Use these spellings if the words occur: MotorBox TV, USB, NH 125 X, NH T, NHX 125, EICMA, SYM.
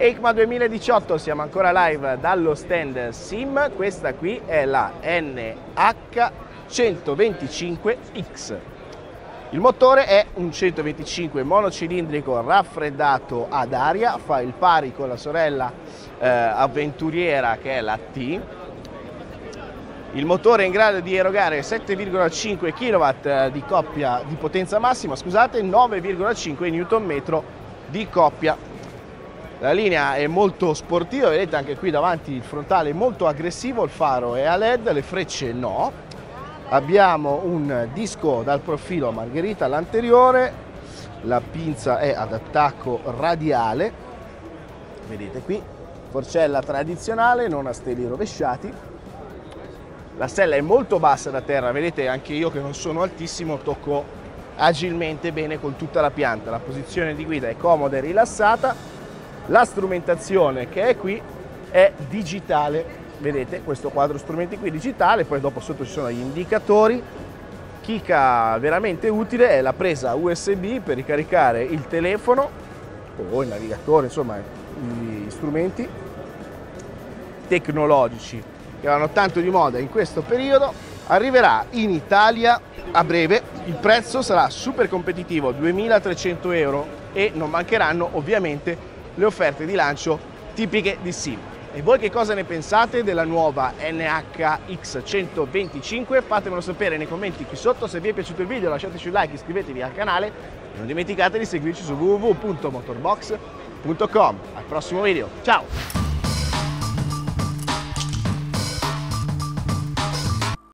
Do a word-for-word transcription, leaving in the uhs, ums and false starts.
EICMA duemiladiciotto, siamo ancora live dallo stand SYM. Questa qui è la N H centoventicinque X. Il motore è un centoventicinque monocilindrico raffreddato ad aria, fa il pari con la sorella eh, avventuriera che è la T. Il motore è in grado di erogare sette virgola cinque chilowatt di, coppia, di potenza massima, scusate, nove virgola cinque newton metri di coppia. La linea è molto sportiva, vedete anche qui davanti il frontale è molto aggressivo, il faro è a L E D, le frecce no. Abbiamo un disco dal profilo Margherita all'anteriore, la pinza è ad attacco radiale, vedete qui, forcella tradizionale, non a steli rovesciati. La sella è molto bassa da terra, vedete anche io che non sono altissimo tocco agilmente bene con tutta la pianta. La posizione di guida è comoda e rilassata, la strumentazione che è qui è digitale, vedete questo quadro strumenti qui digitale, poi dopo sotto ci sono gli indicatori. Chicca veramente utile è la presa U S B per ricaricare il telefono o il navigatore, insomma gli strumenti tecnologici che vanno tanto di moda in questo periodo. Arriverà in Italia a breve, il prezzo sarà super competitivo, duemilatrecento euro, e non mancheranno ovviamente le offerte di lancio tipiche di SYM. E voi che cosa ne pensate della nuova N H X centoventicinque? Fatemelo sapere nei commenti qui sotto. Se vi è piaciuto il video lasciateci un like, iscrivetevi al canale e non dimenticate di seguirci su w w w punto motorbox punto com. Al prossimo video, ciao!